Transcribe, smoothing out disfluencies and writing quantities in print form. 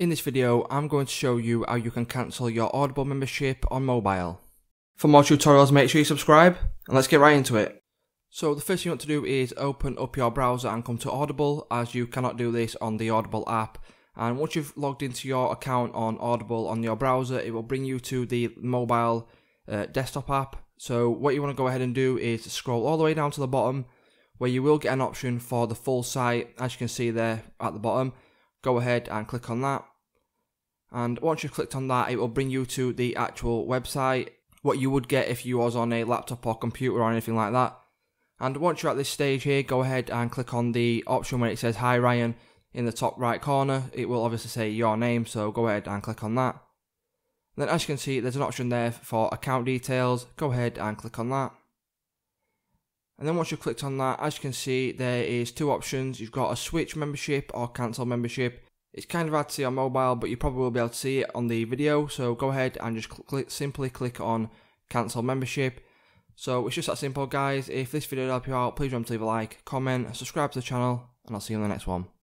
In this video, I'm going to show you how you can cancel your Audible membership on mobile. For more tutorials, make sure you subscribe, and let's get right into it. So the first thing you want to do is open up your browser and come to Audible, as you cannot do this on the Audible app. And once you've logged into your account on Audible on your browser, it will bring you to the mobile desktop app. So what you want to go ahead and do is scroll all the way down to the bottom, where you will get an option for the full site, as you can see there at the bottom. Go ahead and click on that. And once you've clicked on that, it will bring you to the actual website, what you would get if you was on a laptop or computer or anything like that. And once you're at this stage here, go ahead and click on the option where it says "Hi Ryan" in the top right corner. It will obviously say your name, so go ahead and click on that. Then as you can see, there's an option there for account details. Go ahead and click on that. And then once you've clicked on that, as you can see, there is two options. You've got a switch membership or cancel membership. It's kind of hard to see on mobile, but you probably will be able to see it on the video. So go ahead and just simply click on cancel membership. So it's just that simple, guys. If this video helped you out, please remember to leave a like, comment, subscribe to the channel, and I'll see you in the next one.